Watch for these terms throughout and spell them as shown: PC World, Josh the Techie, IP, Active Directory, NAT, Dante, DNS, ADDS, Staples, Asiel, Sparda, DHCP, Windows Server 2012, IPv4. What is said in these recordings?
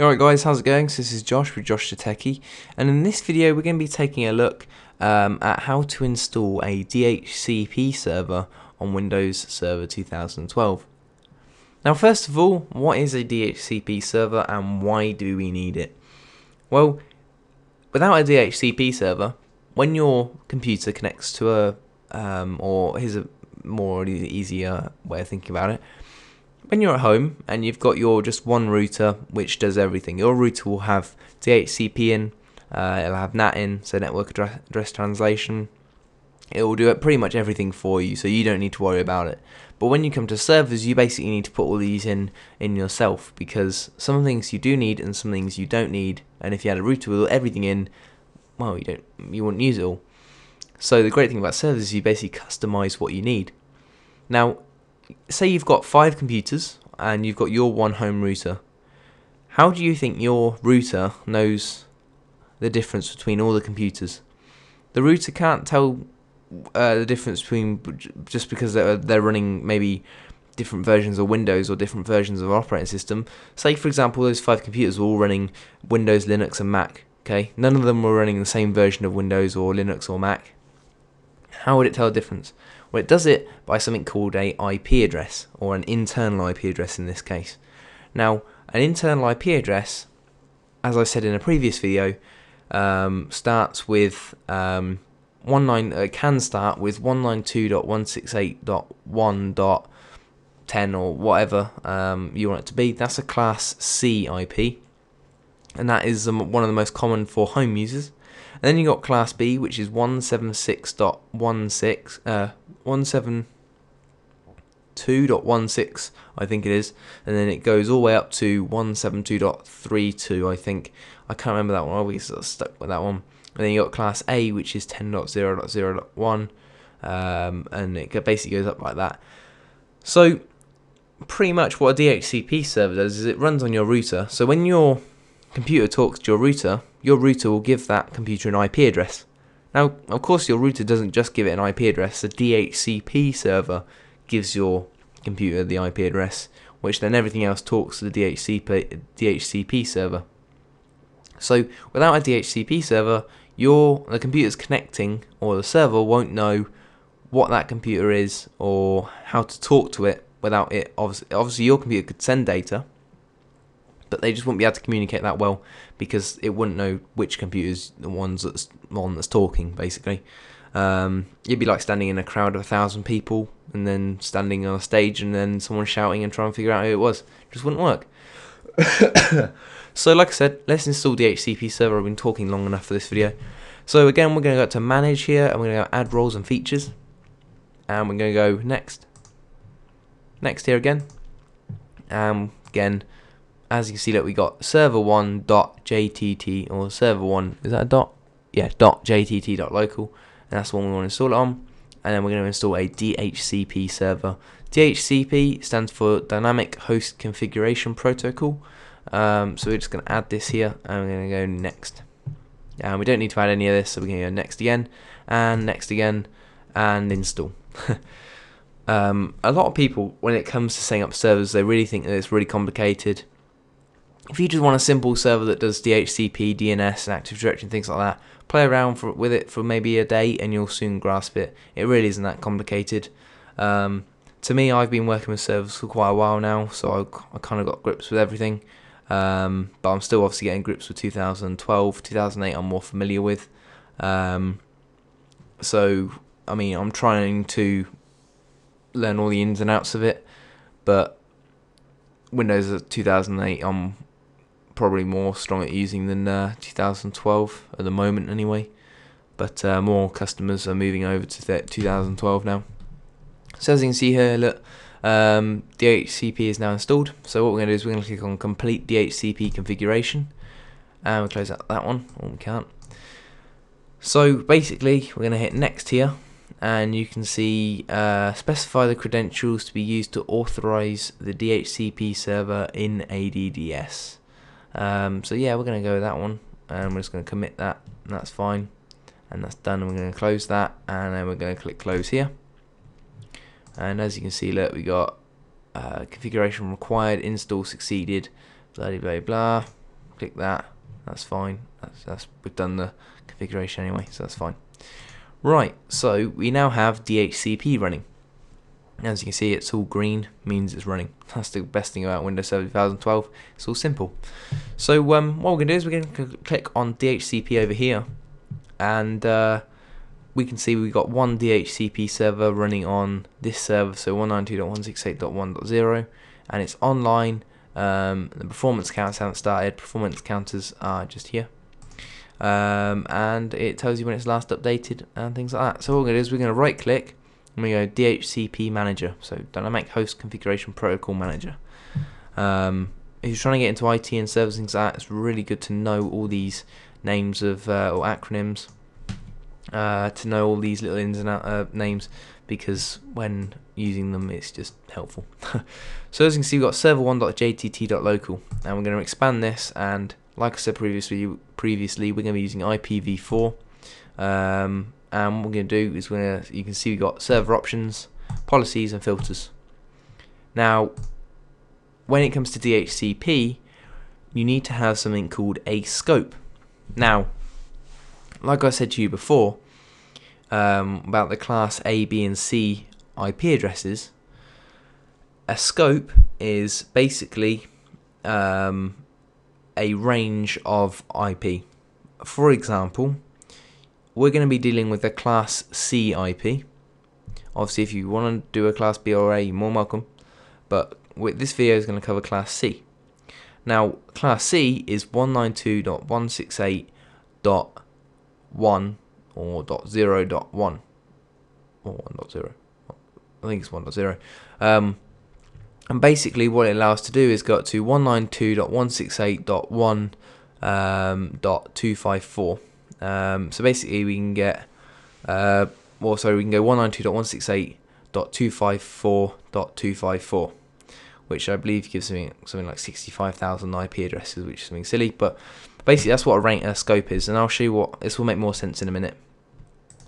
Alright guys, how's it going? So this is Josh with Josh the Techie, and in this video we're going to be taking a look at how to install a DHCP server on Windows Server 2012. Now first of all, what is a DHCP server and why do we need it? Well, without a DHCP server, when your computer connects to a, or here's a more easier way of thinking about it, when you're at home and you've got your just one router which does everything, your router will have DHCP in, it'll have NAT in, so network address translation. It will do pretty much everything for you, so you don't need to worry about it. But when you come to servers, you basically need to put all these in yourself, because some things you do need and some things you don't need, and if you had a router with everything in, well, you wouldn't use it all. So the great thing about servers is you basically customize what you need. Now, say you've got 5 computers and you've got your one home router. How do you think your router knows the difference between all the computers? The router can't tell the difference between, just because they're running maybe different versions of Windows or different versions of operating system. Say for example those 5 computers were all running Windows, Linux and Mac. Okay, none of them were running the same version of Windows or Linux or Mac. How would it tell the difference? Well, it does it by something called a IP address, or an internal IP address in this case. Now, an internal IP address, as I said in a previous video, starts with can start with 192.168.1.10 or whatever you want it to be. That's a Class C IP, and that is one of the most common for home users. And then you got Class B, which is 172.16, I think it is, and then it goes all the way up to 172.32, I think. I can't remember that one. I always sort of stuck with that one. And then you got Class A, which is 10.0.0.1, and it basically goes up like that. So pretty much what a DHCP server does is it runs on your router. So when your computer talks to your router will give that computer an IP address. Now, of course, your router doesn't just give it an IP address. The DHCP server gives your computer the IP address, which then everything else talks to the DHCP server. So without a DHCP server, the computer's connecting, or the server won't know what that computer is or how to talk to it without it. Obviously your computer could send data, but they just wouldn't be able to communicate that well, because it wouldn't know which computer's the one that's talking, basically. You'd be like standing in a crowd of 1,000 people and then standing on a stage and then someone shouting and trying to figure out who it was. It just wouldn't work. So like I said, let's install DHCP server. I've been talking long enough for this video. So again, we're going to go to Manage here, and we're going to go Add Roles and Features, and we're going to go Next. Next here again. Again, as you can see, look, we got server1.jtt, or server1, is that a dot? Yeah, .jtt.local, and that's the one we want to install it on. And then we're going to install a DHCP server. DHCP stands for Dynamic Host Configuration Protocol. So we're just going to add this here, and we're going to go Next. And we don't need to add any of this, so we're going to go Next again, and Next again, and Install. A lot of people, when it comes to setting up servers, they really think that it's really complicated. If you just want a simple server that does DHCP, DNS, and Active Directory and things like that, play around with it for maybe a day and you'll soon grasp it. It really isn't that complicated. To me, I've been working with servers for quite a while now, so I kind of got grips with everything. But I'm still obviously getting grips with 2012. 2008 I'm more familiar with. So, I mean, I'm trying to learn all the ins and outs of it, but Windows 2008 I'm probably more strong at using than 2012 at the moment anyway, but more customers are moving over to 2012 now. So as you can see here, look, DHCP is now installed. So what we're going to do is we're going to click on Complete DHCP Configuration, and we'll close out that one, or we can't. So basically we're going to hit Next here, and you can see specify the credentials to be used to authorize the DHCP server in ADDS. So yeah, we're going to go with that one, and we're just going to commit that, and that's fine, and that's done. And we're going to close that, and then we're going to click Close here. And as you can see, look, we got configuration required, install succeeded, blah blah blah, click that, that's fine. That's we've done the configuration anyway, so that's fine. Right, so we now have DHCP running. As you can see, it's all green, means it's running. That's the best thing about Windows Server 2012. It's all simple. So what we're going to do is we're going to click on DHCP over here, and we can see we've got one DHCP server running on this server, so 192.168.1.0, and it's online. The performance counts haven't started. Performance counters are just here. And it tells you when it's last updated and things like that. So what we're going to do is we're going to right click and we go DHCP manager, so dynamic host configuration protocol manager. If you're trying to get into IT and servers and things like that, it's really good to know all these names of or acronyms, to know all these little ins and out names, because when using them it's just helpful. So as you can see, we've got server1.jtt.local, and we're going to expand this, and like I said previously, we're going to be using IPv4, and what we're going to do is you can see we've got server options, policies and filters. Now when it comes to DHCP, you need to have something called a scope. Now like I said to you before about the class A, B and C IP addresses, a scope is basically a range of IP. For example, we're going to be dealing with a class C IP. Obviously if you want to do a class B or A, you're more than welcome, but this video is going to cover class C. Now class C is 192.168.1 or .0.1 or 1.0, I think it's 1.0. And basically what it allows to do is go up to 192.168.1.254. So basically we can get, we can go 192.168.254.254, which I believe gives something like 65,000 IP addresses, which is something silly, but basically that's what a scope is, and I'll show you what, this will make more sense in a minute.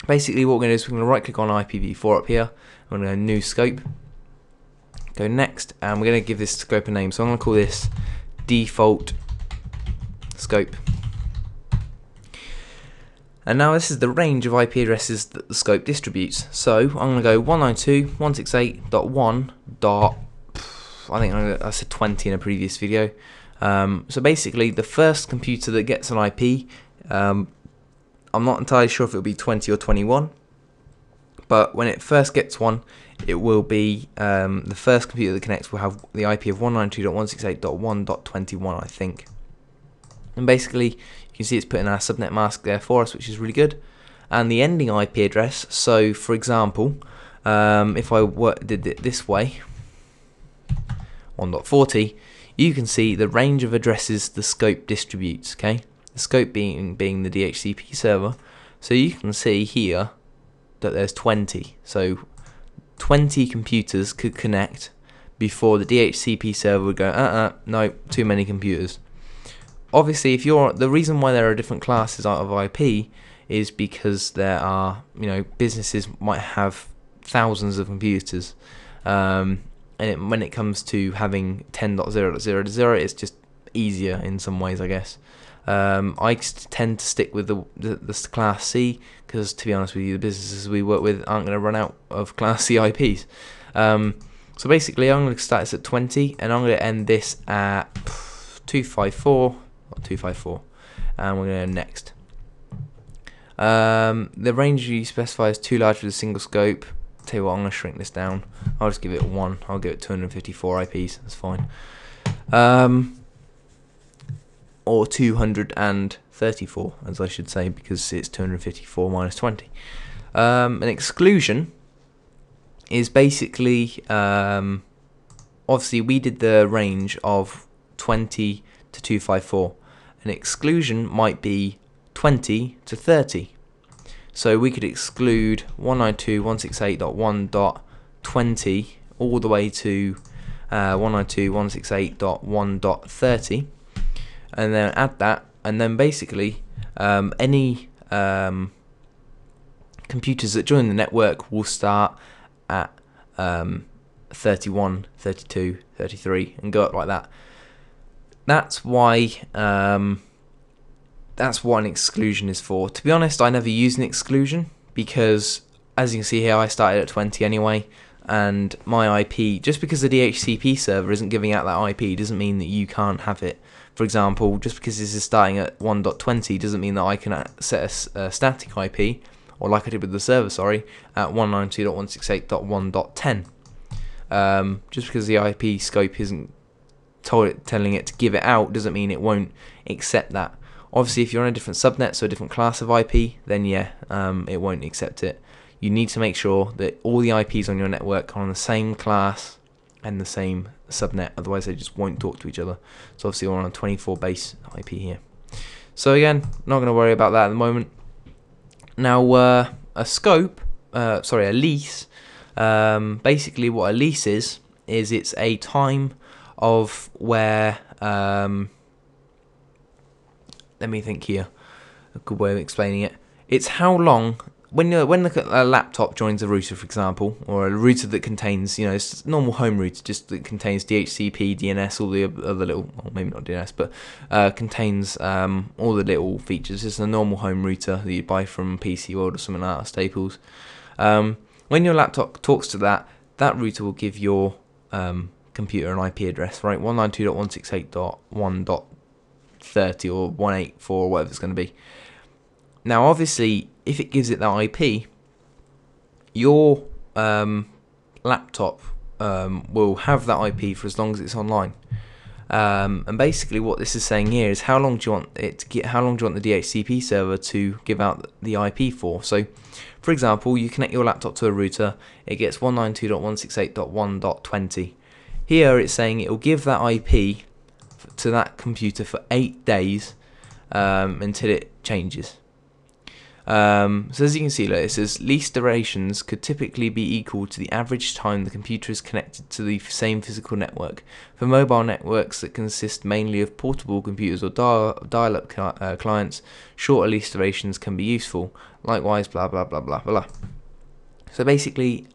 Basically what we're going to do is we're going to right click on IPv4 up here, we're going to go new scope, go next, and we're going to give this scope a name, so I'm going to call this default scope. And now this is the range of IP addresses that the scope distributes, so I'm going to go 192.168.1. I think I said 20 in a previous video. So basically the first computer that gets an IP, I'm not entirely sure if it'll be 20 or 21, but when it first gets one, it will be the first computer that connects will have the IP of 192.168.1.21, I think. And basically you can see it's putting our subnet mask there for us, which is really good, and the ending IP address. So for example, if I did it this way, 1.40, you can see the range of addresses the scope distributes, okay? The scope being the DHCP server. So you can see here that there's 20. So 20 computers could connect before the DHCP server would go, no, too many computers. Obviously, if you're the reason why there are different classes out of IP is because there are, you know, businesses might have thousands of computers. And when it comes to having 10.0.0.0, it's just easier in some ways, I guess. I tend to stick with the class C, because to be honest with you, the businesses we work with aren't going to run out of class C IPs. So basically I'm going to start this at 20, and I'm going to end this at 254, and we're going to go next. The range you specify is too large for the single scope. Tell you what, I'm going to shrink this down. I'll just give it 1. I'll give it 254 IPs. That's fine. Or 234, as I should say, because it's 254 minus 20. An exclusion is basically, obviously we did the range of 20 to 254. An exclusion might be 20 to 30. So we could exclude 192.168.1.20 all the way to 192.168.1.30, and then add that, and then basically any computers that join the network will start at 31, 32, 33 and go up like that. that's what an exclusion is for. To be honest, I never use an exclusion because, as you can see here, I started at 20 anyway, and my IP, just because the DHCP server isn't giving out that IP doesn't mean that you can't have it. For example, just because this is starting at 1.20 doesn't mean that I can set a static IP, or like I did with the server, sorry, at 192.168.1.10. Just because the IP scope isn't telling it to give it out doesn't mean it won't accept that. Obviously, if you're on a different subnet, so a different class of IP, then yeah, it won't accept it. You need to make sure that all the IPs on your network are on the same class and the same subnet, otherwise they just won't talk to each other. So obviously we're on a 24 base IP here. So again, not going to worry about that at the moment. Now a scope, sorry, a lease, basically what a lease is it's a time of where, let me think here, a good way of explaining it. It's how long, when a laptop joins a router, for example, or a router that contains, you know, it's a normal home router, just that contains DHCP, DNS, all the other little, well, maybe not DNS, but contains all the little features. It's a normal home router that you buy from PC World or something like that, Staples. When your laptop talks to that, that router will give your computer an IP address, right? 192.168.1.10. 30 or 184 or whatever it's going to be. Now obviously if it gives it that IP, your laptop will have that IP for as long as it's online, and basically what this is saying here is how long do you want it to get, how long do you want the DHCP server to give out the IP for. So for example, you connect your laptop to a router, it gets 192.168.1.20. Here it's saying it will give that IP to that computer for 8 days until it changes. So as you can see, look, it says lease durations could typically be equal to the average time the computer is connected to the same physical network. For mobile networks that consist mainly of portable computers or dial-up clients, shorter lease durations can be useful. Likewise, blah blah blah blah blah. So basically,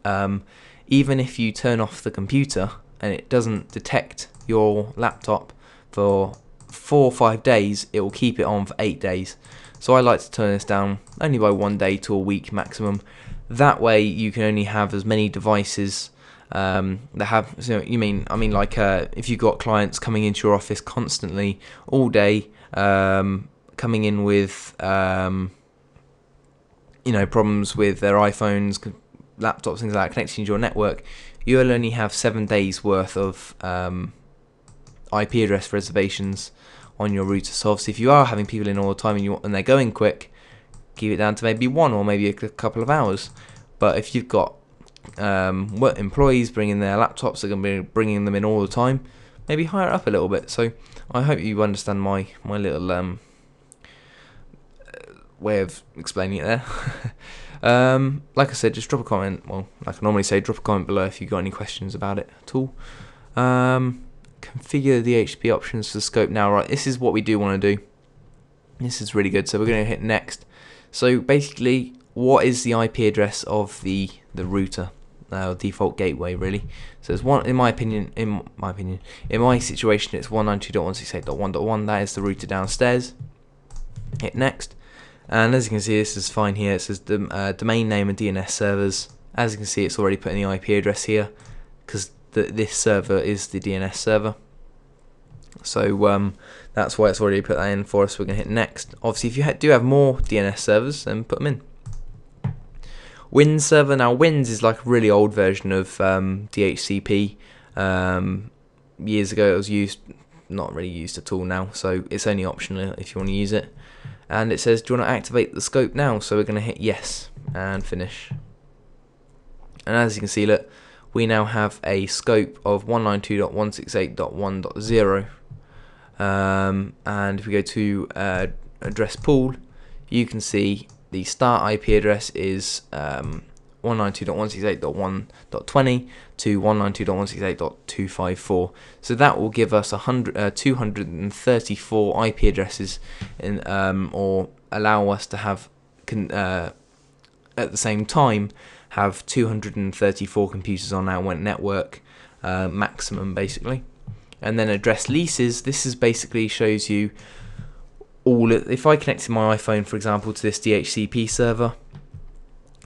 even if you turn off the computer and it doesn't detect your laptop for 4 or 5 days, it will keep it on for 8 days. So I like to turn this down only by 1 day to a week maximum. That way you can only have as many devices that have, so I mean like if you've got clients coming into your office constantly all day, coming in with you know, problems with their iPhones, laptops, things like that, connecting to your network, you'll only have 7 days worth of IP address reservations on your router. So obviously if you are having people in all the time and you want, and they're going quick, keep it down to maybe 1 or maybe a couple of hours. But if you've got employees bringing their laptops, they're going to be bringing them in all the time, maybe higher up a little bit. So I hope you understand my little way of explaining it there. Like I said, just drop a comment, well, like I normally say, drop a comment below if you've got any questions about it at all. Configure the DHCP options for the scope now, right? This is what we do want to do. This is really good. So we're going to hit next. So basically, what is the IP address of the router, default gateway, really? So it's one, in my situation, it's 192.168.1.1. That is the router downstairs. Hit next, and as you can see, this is fine here. It says the domain name and DNS servers. As you can see, it's already putting the IP address here because this server is the DNS server, so that's why it's already put that in for us. We're going to hit next. Obviously if you do have more DNS servers, then put them in. Win server, now Wins is like a really old version of DHCP. Years ago it was used, not really used at all now, so it's only optional if you want to use it. And it says do you want to activate the scope now, so we're going to hit yes and finish. And as you can see, look, we now have a scope of 192.168.1.0, and if we go to address pool, you can see the start IP address is 192.168.1.20 to 192.168.254. So that will give us 234 IP addresses, in, or allow us to have at the same time have 234 computers on our network maximum, basically. and then address leases, this is basically shows you all, if I connected my iPhone, for example, to this DHCP server,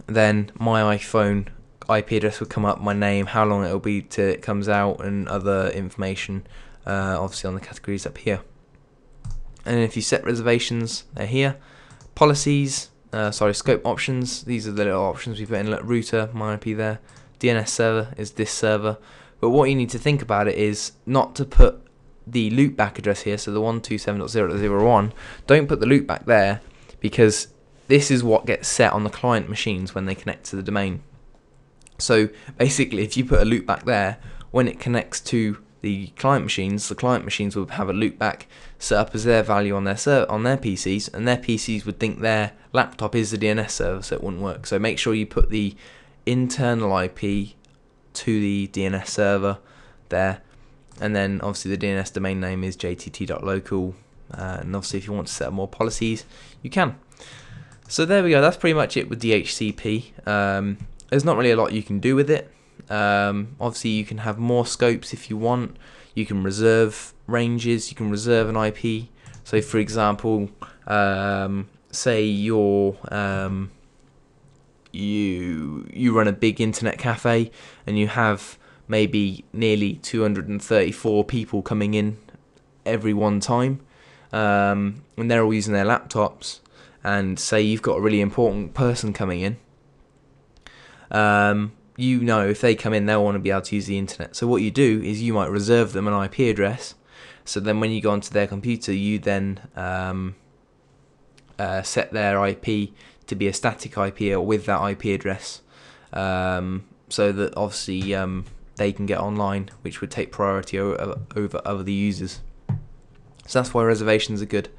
then my iPhone IP address would come up, my name, how long it'll be till it comes out, and other information, obviously on the categories up here. And if you set reservations, they're here. Policies, scope options, these are the little options we put in, like router, my IP there. DNS server is this server. But what you need to think about it is not to put the loopback address here, so the 127.0.0.1, don't put the loopback there, because this is what gets set on the client machines when they connect to the domain. So basically, if you put a loopback there, when it connects to the client machines will have a loopback set up as their value on their PCs, and their PCs would think their laptop is the DNS server, so it wouldn't work. So make sure you put the internal IP to the DNS server there, and then obviously the DNS domain name is jtt.local, and obviously if you want to set up more policies, you can. So there we go, that's pretty much it with DHCP. There's not really a lot you can do with it. Obviously you can have more scopes if you want, you can reserve ranges, you can reserve an IP. So for example, say you're you run a big internet cafe and you have maybe nearly 234 people coming in every one time, and they're all using their laptops, and say you've got a really important person coming in, you know, if they come in, they'll want to be able to use the internet. So what you do is you might reserve them an IP address, so then when you go onto their computer, you then set their IP to be a static IP or with that IP address, so that obviously they can get online, which would take priority over other users. So that's why reservations are good.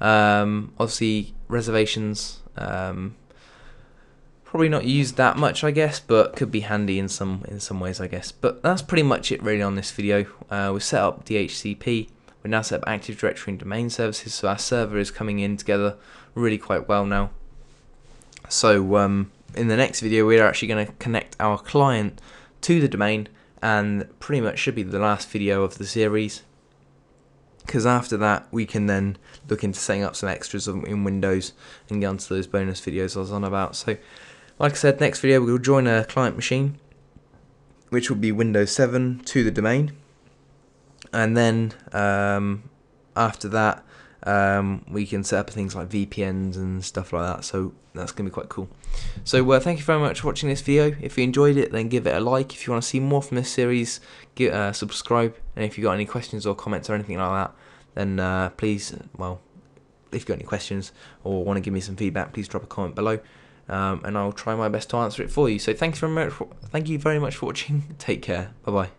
Obviously reservations, probably not used that much, I guess, but could be handy in some ways, I guess. But that's pretty much it really on this video. We've set up DHCP, we've now set up Active Directory and domain services, so our server is coming in together really quite well now. So in the next video, we're actually going to connect our client to the domain, and pretty much should be the last video of the series, because after that we can then look into setting up some extras in Windows and get onto those bonus videos I was on about. So like I said, next video we'll join a client machine, which will be Windows 7 to the domain, and then after that we can set up things like VPNs and stuff like that, so that's going to be quite cool. So thank you very much for watching this video. If you enjoyed it, then give it a like. If you want to see more from this series, subscribe, and if you've got any questions or comments or anything like that, then please, well, if you've got any questions or want to give me some feedback, please drop a comment below, and I'll try my best to answer it for you. So thank you very much for watching. Take care. Bye-bye.